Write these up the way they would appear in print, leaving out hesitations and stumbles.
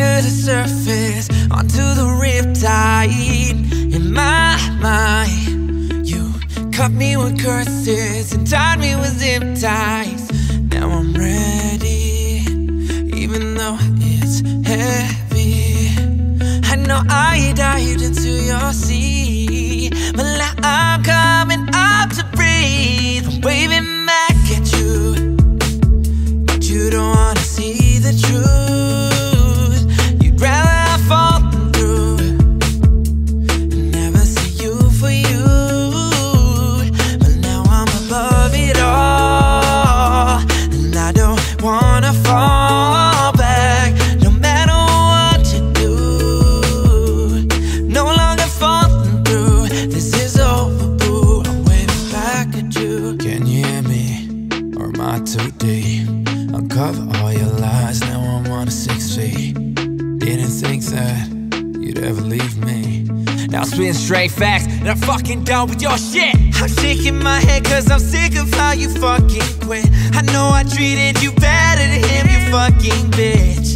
under the surface, onto the riptide. In my mind, you cut me with curses and tied me with zip ties. Now I'm ready, even though it's heavy. I know I dived into your sea, but now I'm coming up to breathe. I'm waving back at you, but you don't wanna see the truth. Too deep, uncover all your lies. Now I'm on a 6 feet. Didn't think that you'd ever leave me. Now spin straight facts, and I'm fucking done with your shit. I'm shaking my head cause I'm sick of how you fucking quit. I know I treated you better than him, you fucking bitch.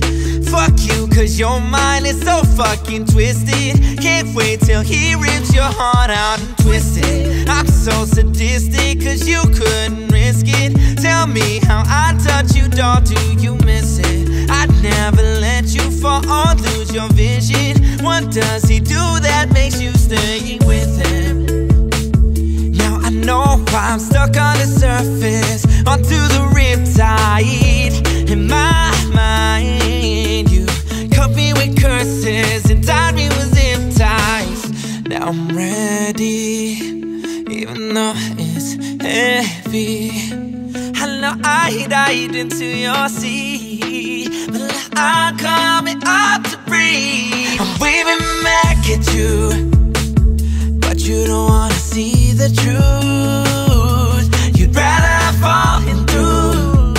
Fuck you cause your mind is so fucking twisted. Can't wait till he rips your heart out and twists it. I'm so sadistic cause you couldn't risk it. Tell me how I touch you, doll, do you miss it? I'd never let you fall or lose your vision. What does he do that makes you stay with him? Now I know why I'm stuck on the surface, onto the riptide. In my mind, you cut me with curses and tied me with zip ties. Now I'm ready, even though it's heavy. I dived into your sea, but I'm coming up to breathe. I'm waving back at you, but you don't wanna see the truth. You'd rather I'm falling through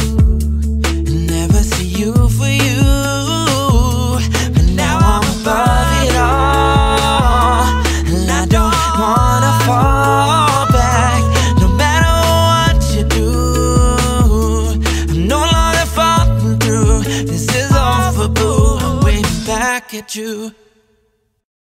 and never see you for you. But now I'm above it all, and I don't wanna fall back. This is all for boo. I'm waving back at you.